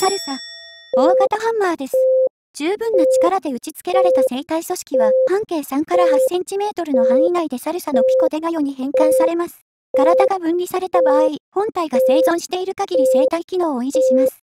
サルサ、大型ハンマーです。十分な力で打ち付けられた生体組織は半径3から8センチメートルの範囲内でサルサのピコデガヨに変換されます。体が分離された場合、本体が生存している限り生体機能を維持します。